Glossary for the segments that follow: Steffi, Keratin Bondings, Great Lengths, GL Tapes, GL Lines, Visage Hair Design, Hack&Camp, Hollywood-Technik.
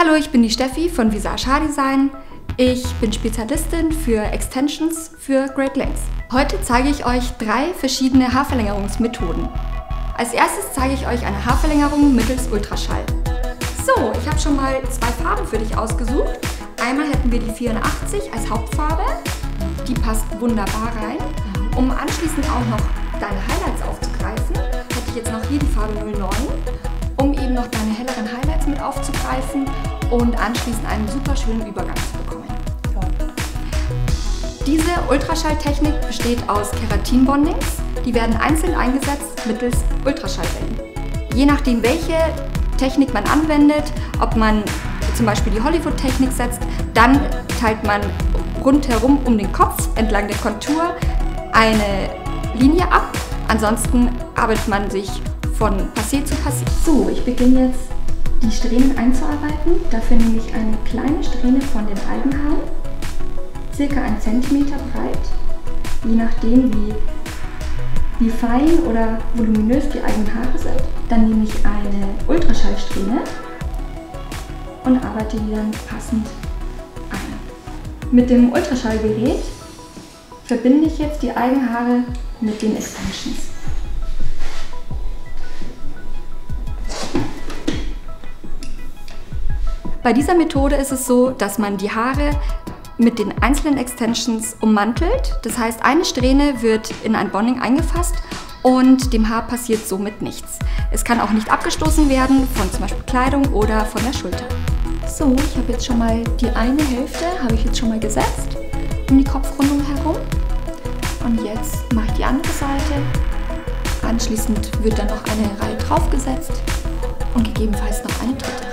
Hallo, ich bin die Steffi von Visage Hair Design. Ich bin Spezialistin für Extensions für Great Lengths. Heute zeige ich euch drei verschiedene Haarverlängerungsmethoden. Als erstes zeige ich euch eine Haarverlängerung mittels Ultraschall. So, ich habe schon mal zwei Farben für dich ausgesucht. Einmal hätten wir die 84 als Hauptfarbe. Die passt wunderbar rein. Um anschließend auch noch deine Highlights aufzugreifen, hätte ich jetzt noch hier die Farbe 09, um eben noch deine helleren Highlights mit aufzugreifen und anschließend einen super schönen Übergang zu bekommen. Diese Ultraschalltechnik besteht aus Keratin Bondings. Die werden einzeln eingesetzt mittels Ultraschallwellen. Je nachdem, welche Technik man anwendet, ob man zum Beispiel die Hollywood-Technik setzt, dann teilt man rundherum um den Kopf entlang der Kontur eine Linie ab. Ansonsten arbeitet man sich von Passé zu Passé. So, ich beginne jetzt die Strähnen einzuarbeiten. Dafür nehme ich eine kleine Strähne von den Algenhaaren, circa 1 cm breit, je nachdem wie fein oder voluminös die eigenen Haare sind. Dann nehme ich eine Ultraschallsträhne und arbeite die dann passend ein. Mit dem Ultraschallgerät verbinde ich jetzt die Eigenhaare mit den Extensions. Bei dieser Methode ist es so, dass man die Haare mit den einzelnen Extensions ummantelt. Das heißt, eine Strähne wird in ein Bonding eingefasst und dem Haar passiert somit nichts. Es kann auch nicht abgestoßen werden von zum Beispiel Kleidung oder von der Schulter. So, ich habe jetzt schon mal die eine Hälfte gesetzt, um die Kopfrundung herum. Und jetzt mache ich die andere Seite. Anschließend wird dann noch eine Reihe draufgesetzt und gegebenenfalls noch eine dritte Reihe.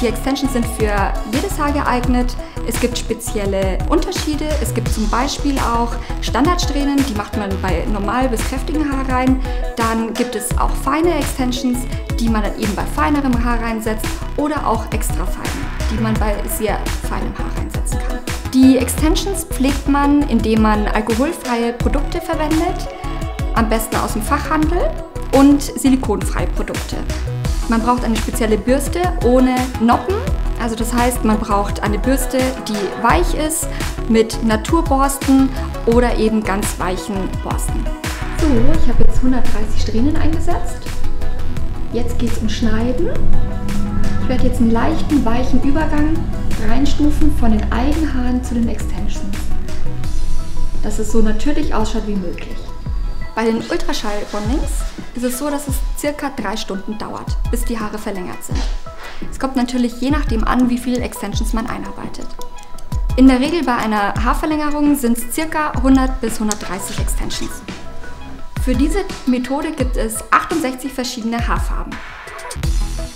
Die Extensions sind für jedes Haar geeignet. Es gibt spezielle Unterschiede. Es gibt zum Beispiel auch Standardsträhnen, die macht man bei normal bis kräftigen Haar rein. Dann gibt es auch feine Extensions, die man dann eben bei feinerem Haar reinsetzt oder auch extra fein, die man bei sehr feinem Haar reinsetzen kann. Die Extensions pflegt man, indem man alkoholfreie Produkte verwendet, am besten aus dem Fachhandel, und silikonfreie Produkte. Man braucht eine spezielle Bürste ohne Noppen, also das heißt, man braucht eine Bürste, die weich ist, mit Naturborsten oder eben ganz weichen Borsten. So, ich habe jetzt 130 Strähnen eingesetzt. Jetzt geht es um Schneiden. Ich werde jetzt einen leichten, weichen Übergang reinstufen von den Eigenhaaren zu den Extensions, dass es so natürlich ausschaut wie möglich. Bei den Ultraschall-Bondings ist es so, dass es circa 3 Stunden dauert, bis die Haare verlängert sind. Es kommt natürlich je nachdem an, wie viele Extensions man einarbeitet. In der Regel bei einer Haarverlängerung sind es circa 100 bis 130 Extensions. Für diese Methode gibt es 68 verschiedene Haarfarben.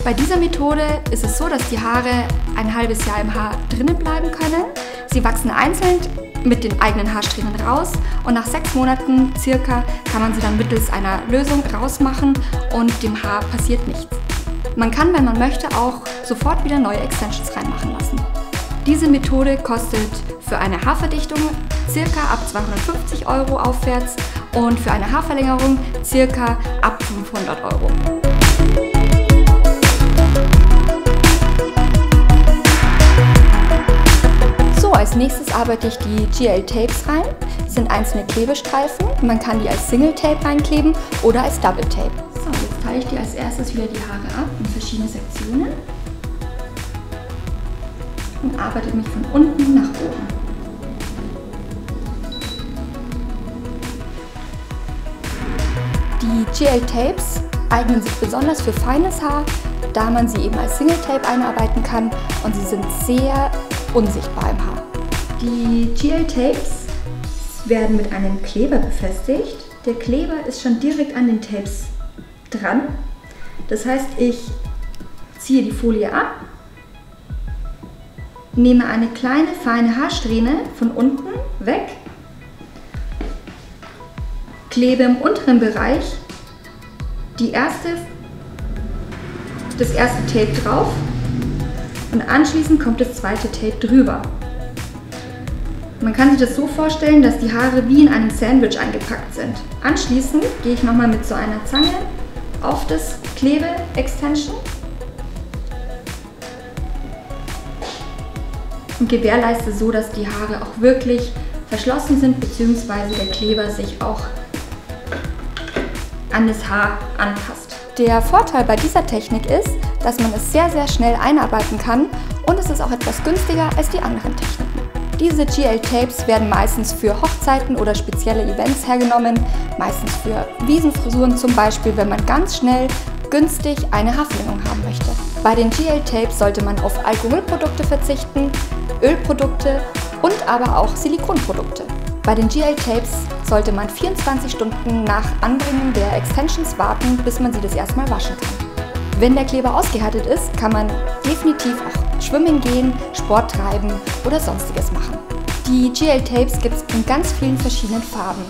Bei dieser Methode ist es so, dass die Haare ein halbes Jahr im Haar drinnen bleiben können. Sie wachsen einzeln mit den eigenen Haarsträhnen raus und nach 6 Monaten circa kann man sie dann mittels einer Lösung rausmachen und dem Haar passiert nichts. Man kann, wenn man möchte, auch sofort wieder neue Extensions reinmachen lassen. Diese Methode kostet für eine Haarverdichtung circa ab 250 € aufwärts und für eine Haarverlängerung circa ab 500 €. Als nächstes arbeite ich die GL Tapes rein. Das sind einzelne Klebestreifen. Man kann die als Single Tape reinkleben oder als Double Tape. So, jetzt teile ich dir als erstes wieder die Haare ab in verschiedene Sektionen und arbeite mich von unten nach oben. Die GL Tapes eignen sich besonders für feines Haar, da man sie eben als Single Tape einarbeiten kann und sie sind sehr unsichtbar im Haar. Die GL Tapes werden mit einem Kleber befestigt. Der Kleber ist schon direkt an den Tapes dran. Das heißt, ich ziehe die Folie ab, nehme eine kleine feine Haarsträhne von unten weg, klebe im unteren Bereich das erste Tape drauf. Und anschließend kommt das zweite Tape drüber. Man kann sich das so vorstellen, dass die Haare wie in einem Sandwich eingepackt sind. Anschließend gehe ich nochmal mit so einer Zange auf das Klebe-Extension und gewährleiste so, dass die Haare auch wirklich verschlossen sind bzw. der Kleber sich auch an das Haar anpasst. Der Vorteil bei dieser Technik ist, dass man es sehr, sehr schnell einarbeiten kann und es ist auch etwas günstiger als die anderen Techniken. Diese GL Tapes werden meistens für Hochzeiten oder spezielle Events hergenommen, meistens für Wiesenfrisuren zum Beispiel, wenn man ganz schnell günstig eine Haarverlängerung haben möchte. Bei den GL Tapes sollte man auf Alkoholprodukte verzichten, Ölprodukte und aber auch Silikonprodukte. Bei den GL Tapes sollte man 24 Stunden nach Anbringen der Extensions warten, bis man sie das erste Mal waschen kann. Wenn der Kleber ausgehärtet ist, kann man definitiv auch schwimmen gehen, Sport treiben oder sonstiges machen. Die GL Tapes gibt es in ganz vielen verschiedenen Farben.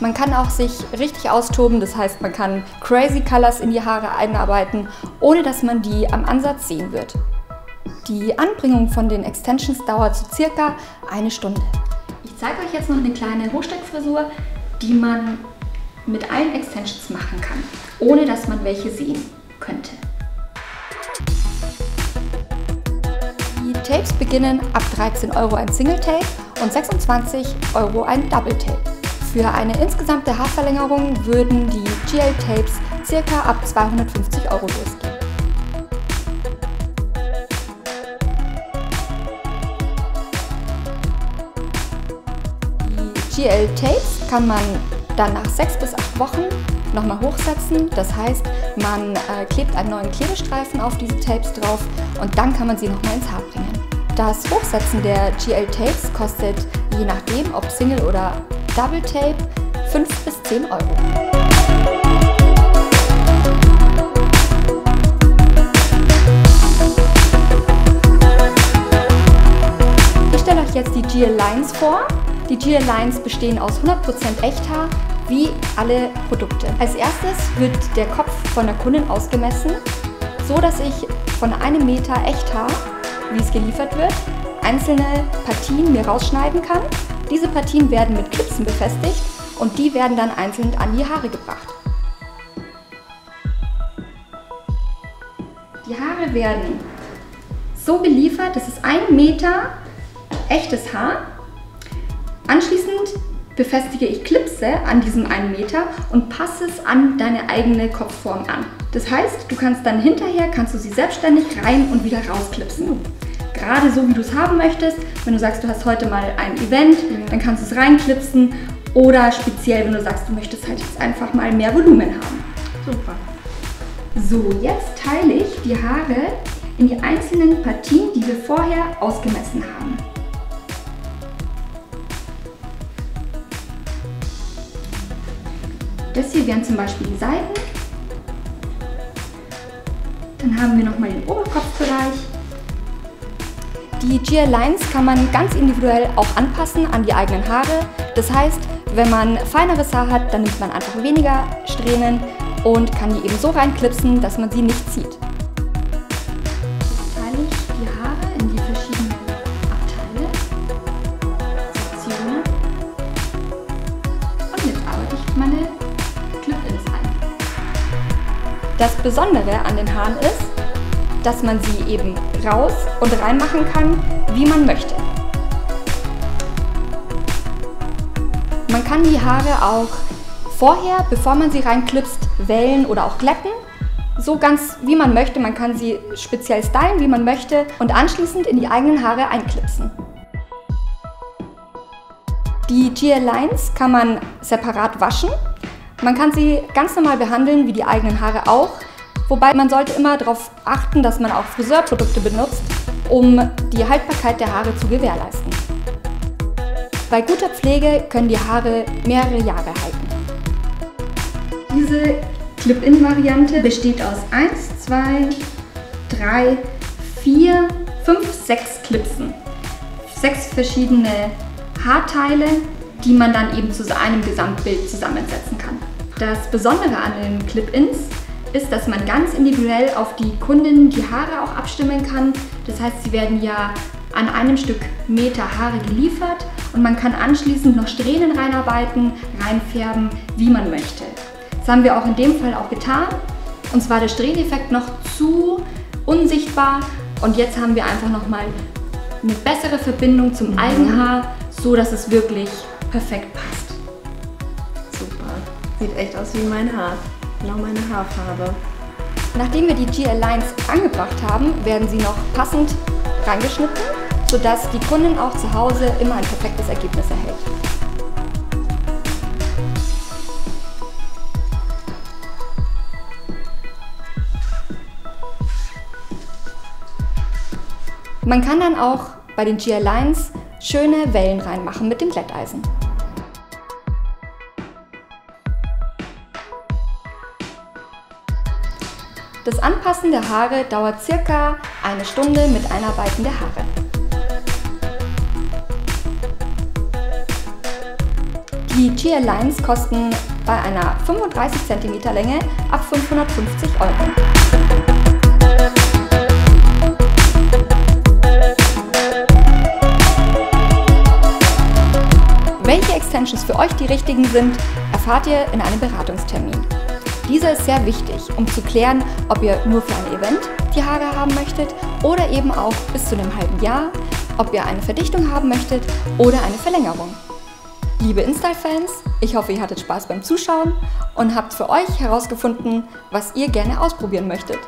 Man kann auch sich richtig austoben, das heißt, man kann crazy Colors in die Haare einarbeiten, ohne dass man die am Ansatz sehen wird. Die Anbringung von den Extensions dauert so circa eine Stunde. Ich zeige euch jetzt noch eine kleine Hochsteckfrisur, die man mit allen Extensions machen kann, ohne dass man welche sehen könnte. Die Tapes beginnen ab 13 € ein Single Tape und 26 € ein Double Tape. Für eine insgesamte Haarverlängerung würden die GL Tapes circa ab 250 € losgehen. GL Tapes kann man dann nach 6 bis 8 Wochen nochmal hochsetzen, das heißt, man klebt einen neuen Klebestreifen auf diese Tapes drauf und dann kann man sie nochmal ins Haar bringen. Das Hochsetzen der GL Tapes kostet, je nachdem ob Single oder Double Tape, 5 bis 10 Euro. Ich stelle euch jetzt die GL Lines vor. Die GL Lines bestehen aus 100% Echthaar, wie alle Produkte. Als erstes wird der Kopf von der Kundin ausgemessen, so dass ich von einem Meter Echthaar, wie es geliefert wird, einzelne Partien mir rausschneiden kann. Diese Partien werden mit Klipsen befestigt und die werden dann einzeln an die Haare gebracht. Die Haare werden so geliefert, das ist 1 Meter echtes Haar. Anschließend befestige ich Klipse an diesem 1 Meter und passe es an deine eigene Kopfform an. Das heißt, du kannst dann hinterher, kannst du sie selbstständig rein und wieder rausklipsen. Gerade so, wie du es haben möchtest. Wenn du sagst, du hast heute mal ein Event, dann kannst du es reinklipsen. Oder speziell, wenn du sagst, du möchtest halt jetzt einfach mal mehr Volumen haben. Super. So, jetzt teile ich die Haare in die einzelnen Partien, die wir vorher ausgemessen haben. Das hier wären zum Beispiel die Seiten. Dann haben wir nochmal den Oberkopfbereich. Die GL Lines kann man ganz individuell auch anpassen an die eigenen Haare. Das heißt, wenn man feineres Haar hat, dann nimmt man einfach weniger Strähnen und kann die eben so reinklipsen, dass man sie nicht zieht. Jetzt teile ich die Haare in die verschiedenen Abteile, Sektionen und jetzt arbeite ich meine Clip-Ins ein. Das Besondere an den Haaren ist, dass man sie eben raus und rein machen kann, wie man möchte. Man kann die Haare auch vorher, bevor man sie reinklipst, wellen oder auch glätten. So ganz wie man möchte, man kann sie speziell stylen, wie man möchte und anschließend in die eigenen Haare einklipsen. Die GL Lines kann man separat waschen. Man kann sie ganz normal behandeln, wie die eigenen Haare auch. Wobei man sollte immer darauf achten, dass man auch Friseurprodukte benutzt, um die Haltbarkeit der Haare zu gewährleisten. Bei guter Pflege können die Haare mehrere Jahre halten. Diese Clip-In-Variante besteht aus 1, 2, 3, 4, 5, 6 Clipsen. 6 verschiedene Haarteile, die man dann eben zu einem Gesamtbild zusammensetzen kann. Das Besondere an den Clip-Ins ist, dass man ganz individuell auf die Kundin die Haare auch abstimmen kann. Das heißt, sie werden ja an einem Stück Meter Haare geliefert und man kann anschließend noch Strähnen reinarbeiten, reinfärben, wie man möchte. Das haben wir auch in dem Fall auch getan. Uns war der Strähneffekt noch zu unsichtbar und jetzt haben wir einfach nochmal eine bessere Verbindung zum Eigenhaar, so dass es wirklich perfekt passt. Super. Sieht echt aus wie mein Haar. Genau meine Haarfarbe. Nachdem wir die GL Lines angebracht haben, werden sie noch passend reingeschnitten, sodass die Kundin auch zu Hause immer ein perfektes Ergebnis erhält. Man kann dann auch bei den GL Lines schöne Wellen reinmachen mit dem Glätteisen. Das Anpassen der Haare dauert circa eine Stunde mit Einarbeiten der Haare. Die GL Lines kosten bei einer 35 cm Länge ab 550 €. Welche Extensions für euch die richtigen sind, erfahrt ihr in einem Beratungstermin. Dieser ist sehr wichtig, um zu klären, ob ihr nur für ein Event die Haare haben möchtet oder eben auch bis zu einem halben Jahr, ob ihr eine Verdichtung haben möchtet oder eine Verlängerung. Liebe InStyle-Fans, ich hoffe, ihr hattet Spaß beim Zuschauen und habt für euch herausgefunden, was ihr gerne ausprobieren möchtet.